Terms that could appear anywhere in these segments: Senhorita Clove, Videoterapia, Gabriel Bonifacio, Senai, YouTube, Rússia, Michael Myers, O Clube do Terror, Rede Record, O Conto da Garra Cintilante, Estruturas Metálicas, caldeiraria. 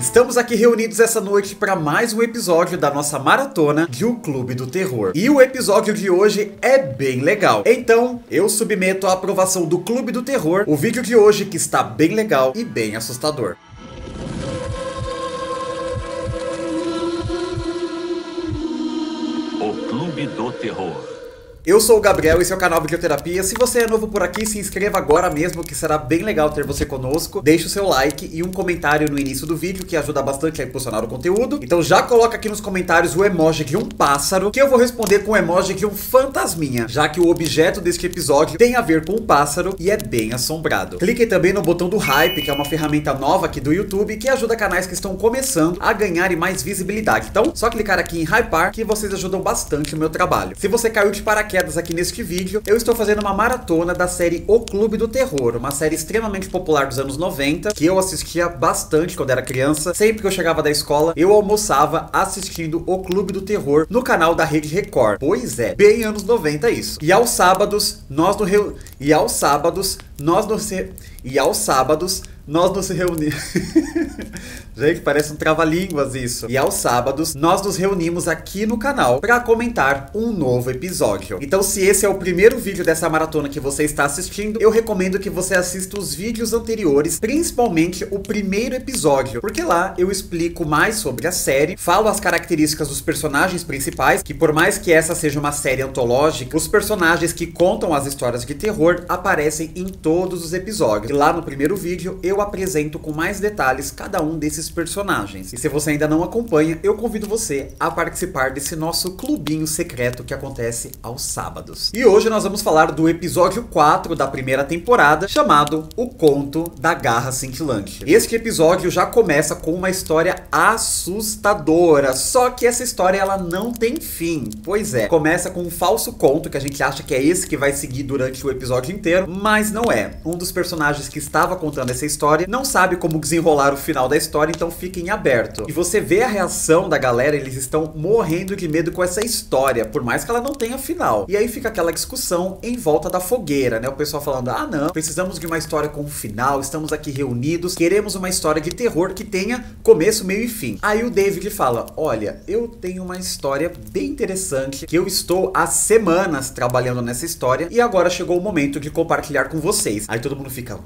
Estamos aqui reunidos essa noite para mais um episódio da nossa maratona de O Clube do Terror. E o episódio de hoje é bem legal. Então, eu submeto à aprovação do Clube do Terror o vídeo de hoje, que está bem legal e bem assustador. O Clube do Terror. Eu sou o Gabriel, esse é o canal Videoterapia. Se você é novo por aqui, se inscreva agora mesmo, que será bem legal ter você conosco. Deixe o seu like e um comentário no início do vídeo, que ajuda bastante a impulsionar o conteúdo. Então já coloca aqui nos comentários o emoji de um pássaro, que eu vou responder com o emoji de um fantasminha, já que o objeto deste episódio tem a ver com um pássaro e é bem assombrado. Clique também no botão do Hype, que é uma ferramenta nova aqui do YouTube, que ajuda canais que estão começando a ganharem mais visibilidade. Então, só clicar aqui em Hypar, que vocês ajudam bastante o meu trabalho. Se você caiu de paraquedas aqui neste vídeo, eu estou fazendo uma maratona da série O Clube do Terror, uma série extremamente popular dos anos 90, que eu assistia bastante quando era criança. Sempre que eu chegava da escola, eu almoçava assistindo O Clube do Terror no canal da Rede Record. Pois é, bem anos 90 isso. E aos sábados nós nos reunimos... Gente, parece um trava-línguas isso. E aos sábados, nós nos reunimos aqui no canal para comentar um novo episódio. Então, se esse é o primeiro vídeo dessa maratona que você está assistindo, eu recomendo que você assista os vídeos anteriores, principalmente o primeiro episódio, porque lá eu explico mais sobre a série, falo as características dos personagens principais, que por mais que essa seja uma série antológica, os personagens que contam as histórias de terror aparecem em todos os episódios. E lá no primeiro vídeo, eu apresento com mais detalhes cada um desses personagens. E se você ainda não acompanha, eu convido você a participar desse nosso clubinho secreto que acontece aos sábados. E hoje nós vamos falar do episódio 4 da primeira temporada, chamado O Conto da Garra Cintilante. Este episódio já começa com uma história assustadora, só que essa história ela não tem fim. Pois é, começa com um falso conto que a gente acha que é esse que vai seguir durante o episódio inteiro, mas não é. Um dos personagens que estava contando essa história não sabe como desenrolar o final da história, então fica em aberto. E você vê a reação da galera, eles estão morrendo de medo com essa história, por mais que ela não tenha final. E aí fica aquela discussão em volta da fogueira, né? O pessoal falando, ah não, precisamos de uma história com um final, estamos aqui reunidos, queremos uma história de terror que tenha começo, meio e fim. Aí o David fala, olha, eu tenho uma história bem interessante, que eu estou há semanas trabalhando nessa história, e agora chegou o momento de compartilhar com vocês. Aí todo mundo fica,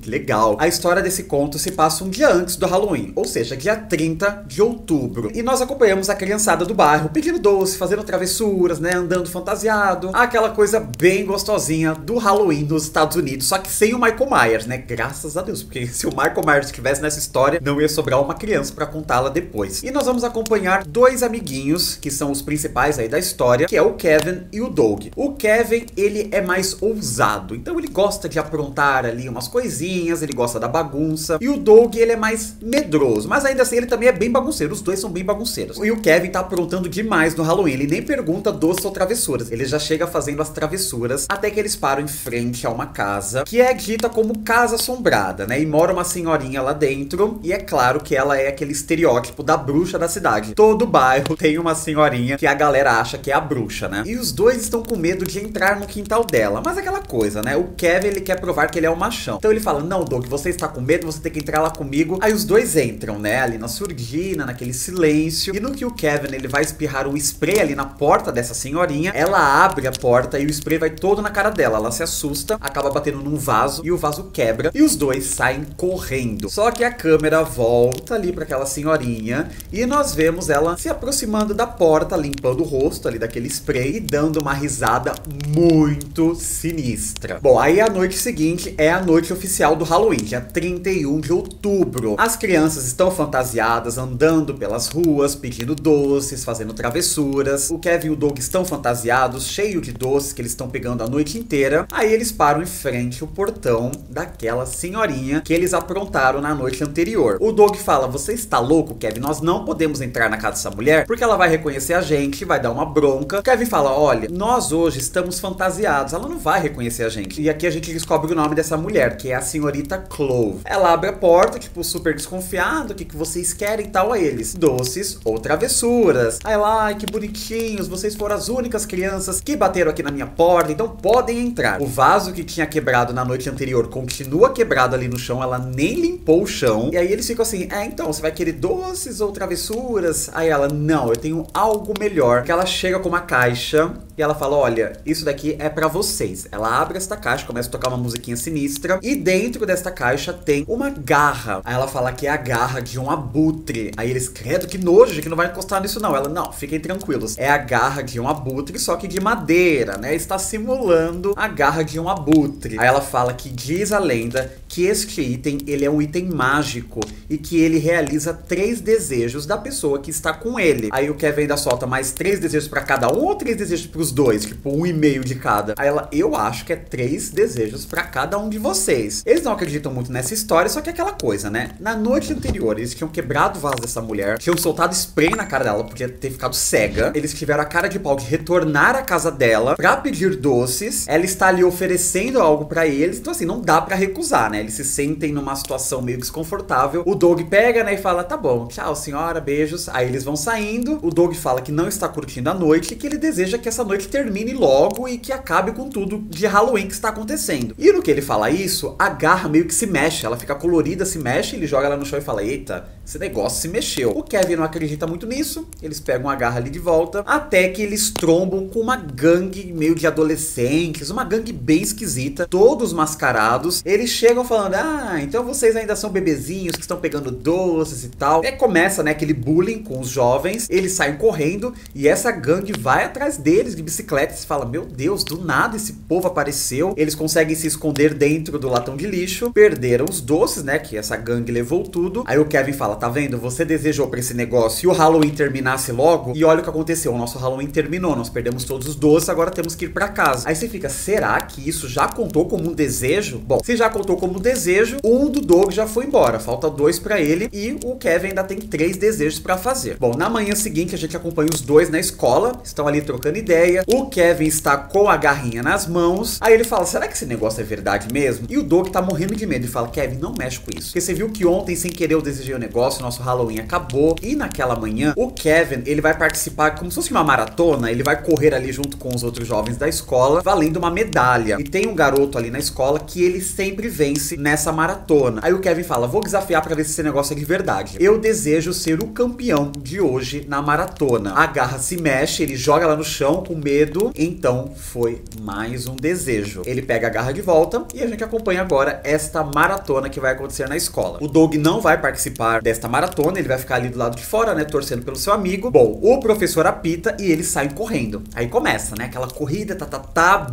que legal. A história desse conto se passa um dia antes do Halloween, ou seja, dia 30 de outubro. E nós acompanhamos a criançada do bairro pedindo doce, fazendo travessuras, né, andando fantasiado. Aquela coisa bem gostosinha do Halloween nos Estados Unidos, só que sem o Michael Myers, né? Graças a Deus, porque se o Michael Myers estivesse nessa história, não ia sobrar uma criança pra contá-la depois. E nós vamos acompanhar dois amiguinhos, que são os principais aí da história, que é o Kevin e o Doug. O Kevin, ele é mais ousado, então ele gosta de aprontar ali umas coisinhas, ele gosta da bagunça. E o Doug, ele é mais medroso, mas ainda assim ele também é bem bagunceiro, os dois são bem bagunceiros. E o Kevin tá aprontando demais no Halloween, ele nem pergunta doces ou travessuras, ele já chega fazendo as travessuras, até que eles param em frente a uma casa, que é dita como casa assombrada, né, e mora uma senhorinha lá dentro, e é claro que ela é aquele estereótipo da bruxa da cidade. Todo bairro tem uma senhorinha que a galera acha que é a bruxa, né, e os dois estão com medo de entrar no quintal dela, mas aquela coisa, né, o Kevin, ele quer provar que ele é um machão, então ele fala, não, Doug, você está com medo, você tem que entrar lá comigo. Aí os dois entram, né, ali na surdina, naquele silêncio. E no que o Kevin, ele vai espirrar o spray ali na porta dessa senhorinha, ela abre a porta e o spray vai todo na cara dela. Ela se assusta, acaba batendo num vaso e o vaso quebra e os dois saem correndo. Só que a câmera volta ali para aquela senhorinha e nós vemos ela se aproximando da porta, limpando o rosto ali daquele spray e dando uma risada muito sinistra. Bom, aí a noite seguinte é a noite oficial do Halloween, dia 31 de outubro. As crianças estão fantasiadas, andando pelas ruas, pedindo doces, fazendo travessuras. O Kevin e o Doug estão fantasiados, cheio de doces que eles estão pegando a noite inteira. Aí eles param em frente ao portão daquela senhorinha que eles aprontaram na noite anterior. O Doug fala, você está louco, Kevin? Nós não podemos entrar na casa dessa mulher, porque ela vai reconhecer a gente, vai dar uma bronca. O Kevin fala, olha, nós hoje estamos fantasiados, ela não vai reconhecer a gente. E aqui a gente descobre o nome dessa mulher, que é a senhorinha senhorita Clove. Ela abre a porta, tipo, super desconfiada, o que vocês querem e tal a eles? Doces ou travessuras. Aí ela, ai, que bonitinhos, vocês foram as únicas crianças que bateram aqui na minha porta, então podem entrar. O vaso que tinha quebrado na noite anterior continua quebrado ali no chão, ela nem limpou o chão. E aí eles ficam assim, é, então, você vai querer doces ou travessuras? Aí ela, não, eu tenho algo melhor. Que ela chega com uma caixa e ela fala, olha, isso daqui é pra vocês. Ela abre esta caixa, começa a tocar uma musiquinha sinistra e dentro desta caixa tem uma garra. Aí ela fala que é a garra de um abutre. Aí eles, credo, que nojo, que não vai encostar nisso não. Ela, não, fiquem tranquilos, é a garra de um abutre, só que de madeira, né? Está simulando a garra de um abutre. Aí ela fala que diz a lenda que este item, ele é um item mágico e que ele realiza 3 desejos da pessoa que está com ele. Aí o Kevin ainda solta mais 3 desejos pra cada um ou 3 desejos pros dois, tipo 1,5 de cada. Aí ela, eu acho que é 3 desejos pra cada um de vocês. Eles não acreditam muito nessa história, só que é aquela coisa, né? Na noite anterior, eles tinham quebrado o vaso dessa mulher, tinham soltado spray na cara dela, podia ter ficado cega. Eles tiveram a cara de pau de retornar à casa dela pra pedir doces. Ela está ali oferecendo algo pra eles, então assim, não dá pra recusar, né? Eles se sentem numa situação meio desconfortável. O Doug pega, né, e fala, tá bom, tchau senhora, beijos. Aí eles vão saindo, o Doug fala que não está curtindo a noite e que ele deseja que essa noite termine logo e que acabe com tudo de Halloween que está acontecendo. E no que ele fala isso, a garra meio que se mexe, ela fica colorida, se mexe, ele joga ela no chão e fala, eita, esse negócio se mexeu. O Kevin não acredita muito nisso, eles pegam a garra ali de volta, até que eles trombam com uma gangue meio de adolescentes, uma gangue bem esquisita, todos mascarados. Eles chegam falando, ah, então vocês ainda são bebezinhos que estão pegando doces e tal. E começa, né, aquele bullying com os jovens, eles saem correndo e essa gangue vai atrás deles de bicicleta e se fala, meu Deus, do nada esse povo apareceu. Eles conseguem se esconder dentro do latão de lixo, perderam os doces, né, que essa gangue levou tudo. Aí o Kevin fala, tá vendo, você desejou pra esse negócio e o Halloween terminasse logo, e olha o que aconteceu, o nosso Halloween terminou, nós perdemos todos os doces, agora temos que ir pra casa. Aí você fica, será que isso já contou como um desejo? Bom, se já contou como um desejo, um do Doug já foi embora, falta 2 pra ele e o Kevin ainda tem 3 desejos pra fazer. Bom, na manhã seguinte a gente acompanha os dois na escola, estão ali trocando ideia, o Kevin está com a garrinha nas mãos, aí ele fala, será que esse negócio é verdade mesmo? E o Doug tá morrendo de medo e fala, Kevin, não mexe com isso, porque você viu que ontem sem querer eu desejei o negócio, nosso Halloween acabou. E naquela manhã, o Kevin, ele vai participar como se fosse uma maratona, ele vai correr ali junto com os outros jovens da escola, valendo uma medalha, e tem um garoto ali na escola que ele sempre vence nessa maratona. Aí o Kevin fala, vou desafiar pra ver se esse negócio é de verdade, eu desejo ser o campeão de hoje na maratona. A garra se mexe, ele joga lá no chão com medo, então foi mais um desejo. Ele pega a garra de volta e a gente acompanha agora esta maratona que vai acontecer na escola. O Doug não vai participar desta maratona, ele vai ficar ali do lado de fora, né, torcendo pelo seu amigo. Bom, o professor apita e eles saem correndo. Aí começa, né, aquela corrida,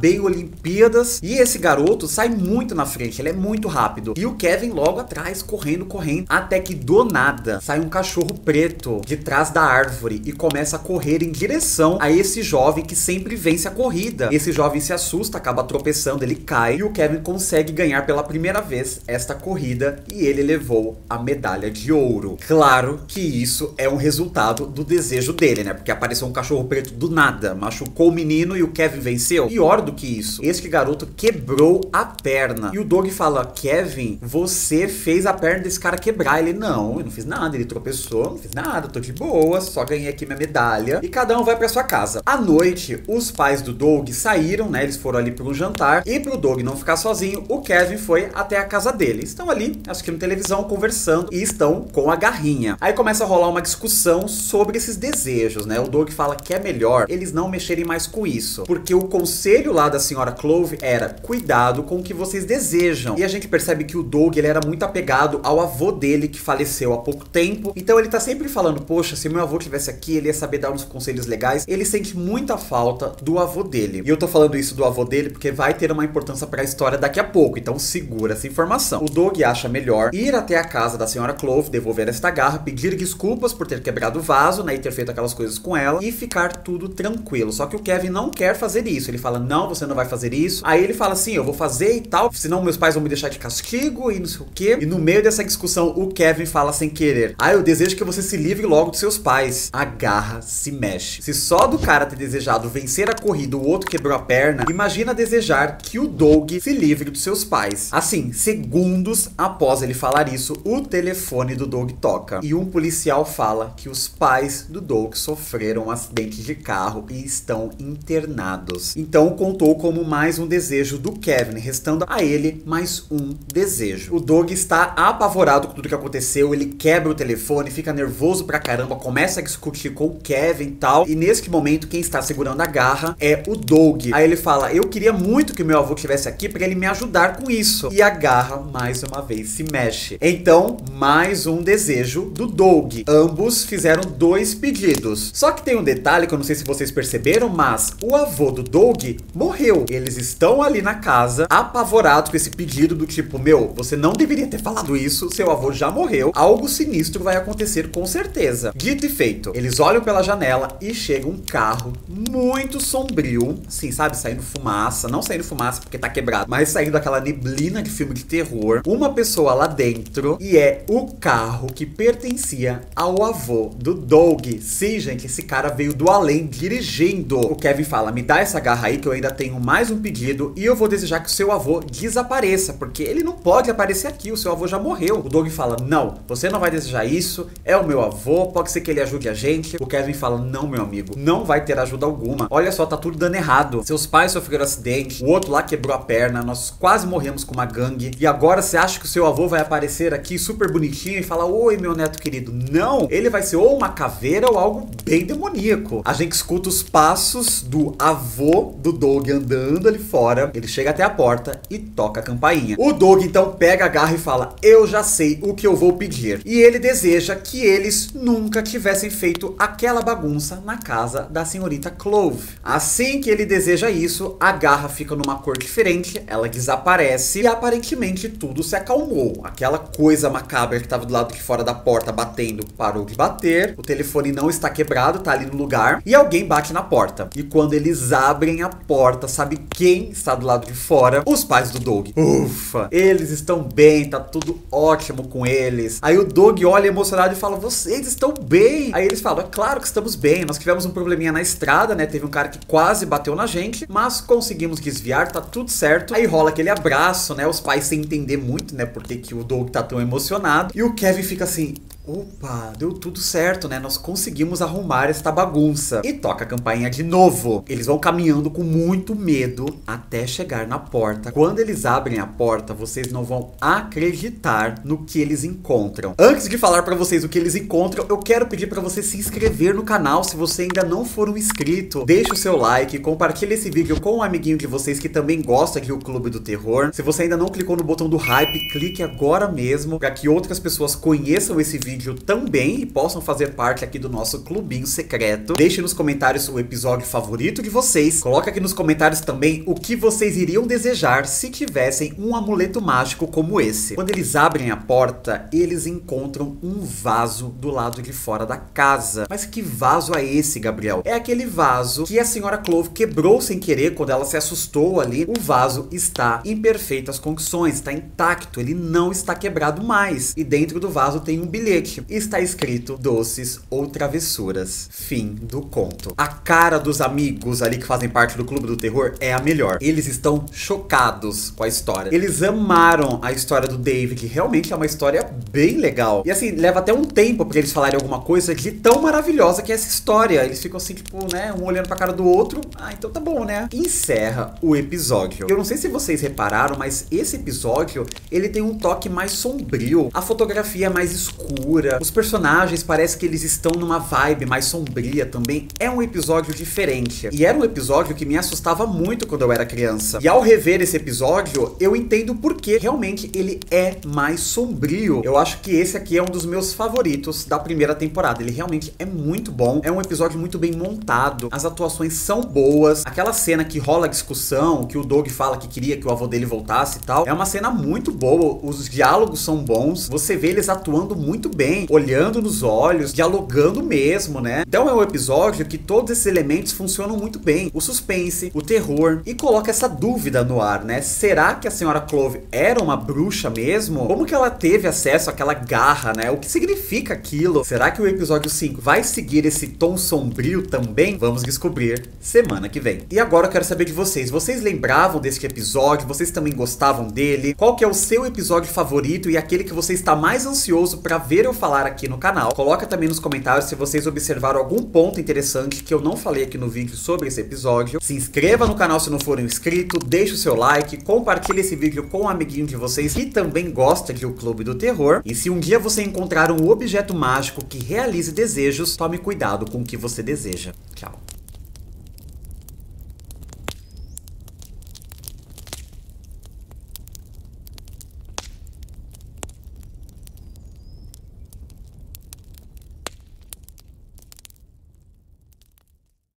bem Olimpíadas, e esse garoto sai muito na frente, ele é muito rápido. E o Kevin logo atrás, correndo, até que do nada sai um cachorro preto de trás da árvore e começa a correr em direção a esse jovem que sempre vence a corrida. Esse jovem se assusta, acaba tropeçando, ele cai e o Kevin consegue ganhar pela primeira vez esta corrida e ele levou a medalha de ouro. Claro que isso é um resultado do desejo dele, né? Porque apareceu um cachorro preto do nada, machucou o menino e o Kevin venceu. Pior do que isso, este garoto quebrou a perna. E o Doug fala, Kevin, você fez a perna desse cara quebrar. Ele, não, eu não fiz nada, ele tropeçou, não fiz nada, tô de boa, só ganhei aqui minha medalha. E cada um vai pra sua casa. À noite, os pais do Doug saíram, né? Eles foram ali pra um jantar. E pro Doug não ficar sozinho, o Kevin foi até a casa dele. Estão ali, assistindo televisão, conversando e estão com a garrinha. Aí começa a rolar uma discussão sobre esses desejos, né? O Doug fala que é melhor eles não mexerem mais com isso, porque o conselho lá da senhora Clove era, cuidado com o que vocês desejam. E a gente percebe que o Doug, ele era muito apegado ao avô dele, que faleceu há pouco tempo. Então ele tá sempre falando, poxa, se meu avô estivesse aqui, ele ia saber dar uns conselhos legais. Ele sente muita falta do avô dele. E eu tô falando isso do avô dele porque vai ter uma importância pra história daqui a pouco, então segura essa informação. O Doug acha melhor ir até a casa da senhora Clove, devolver esta garra, pedir desculpas por ter quebrado o vaso, né, e ter feito aquelas coisas com ela, e ficar tudo tranquilo. Só que o Kevin não quer fazer isso. Ele fala, não, você não vai fazer isso. Aí ele fala assim, eu vou fazer e tal, senão meus pais vão me deixar de castigo e não sei o quê. E no meio dessa discussão, o Kevin fala sem querer, ah, eu desejo que você se livre logo dos seus pais. A garra se mexe. Se só do cara ter desejado vencer a corrida, o outro quebrou a perna, imagina desejar que o Doug se livre dos seus pais. Assim, segundos após ele falar isso, o telefone do Doug toca. E um policial fala que os pais do Doug sofreram um acidente de carro e estão internados. Então contou como mais um desejo do Kevin, restando a ele mais um desejo. O Doug está apavorado com tudo que aconteceu, ele quebra o telefone, fica nervoso pra caramba, começa a discutir com o Kevin e tal. E neste momento, quem está segurando a garra é o Doug. Aí ele fala, eu queria muito que meu avô estivesse aqui pra ele me ajudar com isso. E a garra, mais uma vez, se mexe. Então, mais um desejo do Doug. Ambos fizeram dois pedidos. Só que tem um detalhe que eu não sei se vocês perceberam, mas o avô do Doug morreu. Eles estão ali na casa, apavorados com esse pedido do tipo, meu, você não deveria ter falado isso, seu avô já morreu, algo sinistro vai acontecer com certeza. Dito e feito, eles olham pela janela e chega um carro muito sombrio, assim, sabe, saindo fumaça, não saindo fumaça porque tá quebrado, mas saindo aquela neblina de filme de terror, uma pessoa lá dentro, e é o carro que pertencia ao avô do Doug. Sim, gente, esse cara veio do além dirigindo. O Kevin fala, me dá essa garra aí que eu ainda tenho mais um pedido e eu vou desejar que o seu avô desapareça, porque ele não pode aparecer aqui, o seu avô já morreu. O Doug fala, não, você não vai desejar isso, é o meu avô, pode ser que ele ajude a gente. O Kevin fala, não, meu amigo, não vai ter ajuda alguma, olha só, tá tudo dando errado, seus pais sofreram acidente, o outro lá quebrou a perna, nós quase morremos com uma gangue, e agora você acha que o seu avô vai aparecer aqui super bonitinho e falar, oi meu neto querido? Não, ele vai ser ou uma caveira ou algo bem demoníaco. A gente escuta os passos do avô do Doug andando ali fora, ele chega até a porta e toca a campainha. O Doug então pega a garra e fala, eu já sei o que eu vou pedir, e ele deseja que eles nunca tivessem feito aquela bagunça na casa da senhorita Clove. Assim que ele deseja isso, a garra fica numa cor diferente, ela desaparece e aparentemente tudo se acalmou. Aquela coisa macabra que estava do lado de fora da porta batendo parou de bater, o telefone não está quebrado, tá ali no lugar, e alguém bate na porta. E quando eles abrem a porta, sabe quem está do lado de fora? Os pais do Doug. Ufa, eles estão bem, tá tudo ótimo com eles. Aí o Doug olha emocionado e fala, vocês estão bem? Aí eles falam, é claro que estamos bem, nós tivemos um probleminha na estrada, né? Teve um cara que quase bateu na gente, mas conseguimos desviar, tá tudo certo. Aí rola aquele abraço, né? Os pais sem entender muito, né? Por que o Doug tá tão emocionado. E o Kevin fica assim, opa, deu tudo certo, né? Nós conseguimos arrumar esta bagunça. E toca a campainha de novo. Eles vão caminhando com muito medo até chegar na porta. Quando eles abrem a porta, vocês não vão acreditar no que eles encontram. Antes de falar pra vocês o que eles encontram, eu quero pedir pra você se inscrever no canal se você ainda não for um inscrito. Deixa o seu like, compartilha esse vídeo com um amiguinho de vocês que também gosta de O Clube do Terror. Se você ainda não clicou no botão do hype, clique agora mesmo pra que outras pessoas conheçam esse vídeo também e possam fazer parte aqui do nosso clubinho secreto. Deixe nos comentários o episódio favorito de vocês. Coloca aqui nos comentários também o que vocês iriam desejar se tivessem um amuleto mágico como esse. Quando eles abrem a porta, eles encontram um vaso do lado de fora da casa. Mas que vaso é esse, Gabriel? É aquele vaso que a senhora Clove quebrou sem querer quando ela se assustou ali. O vaso está em perfeitas condições, está intacto, ele não está quebrado mais. E dentro do vaso tem um bilhete. Está escrito doces ou travessuras. Fim do conto. A cara dos amigos ali que fazem parte do Clube do Terror é a melhor. Eles estão chocados com a história. Eles amaram a história do David. Realmente é uma história bem legal. E assim, leva até um tempo pra eles falarem alguma coisa de tão maravilhosa que é essa história. Eles ficam assim, tipo, né, um olhando pra cara do outro. Ah, então tá bom, né? Encerra o episódio. Eu não sei se vocês repararam, mas esse episódio, ele tem um toque mais sombrio. A fotografia é mais escura. Os personagens parece que eles estão numa vibe mais sombria também. É um episódio diferente. E era um episódio que me assustava muito quando eu era criança. E ao rever esse episódio, eu entendo porque realmente ele é mais sombrio. Eu acho que esse aqui é um dos meus favoritos da primeira temporada. Ele realmente é muito bom. É um episódio muito bem montado. As atuações são boas. Aquela cena que rola a discussão, que o Doug fala que queria que o avô dele voltasse e tal. É uma cena muito boa. Os diálogos são bons. Você vê eles atuando muito bem. bem, olhando nos olhos, dialogando mesmo, né? Então é um episódio que todos esses elementos funcionam muito bem. O suspense, o terror, e coloca essa dúvida no ar, né? Será que a senhora Clove era uma bruxa mesmo? Como que ela teve acesso àquela garra, né? O que significa aquilo? Será que o episódio 5 vai seguir esse tom sombrio também? Vamos descobrir semana que vem. E agora eu quero saber de vocês. Vocês lembravam deste episódio? Vocês também gostavam dele? Qual que é o seu episódio favorito e aquele que você está mais ansioso para ver eu falar aqui no canal? Coloca também nos comentários se vocês observaram algum ponto interessante que eu não falei aqui no vídeo sobre esse episódio. Se inscreva no canal se não for inscrito, deixe o seu like, compartilhe esse vídeo com um amiguinho de vocês que também gosta de O Clube do Terror. E se um dia você encontrar um objeto mágico que realize desejos, tome cuidado com o que você deseja. Tchau.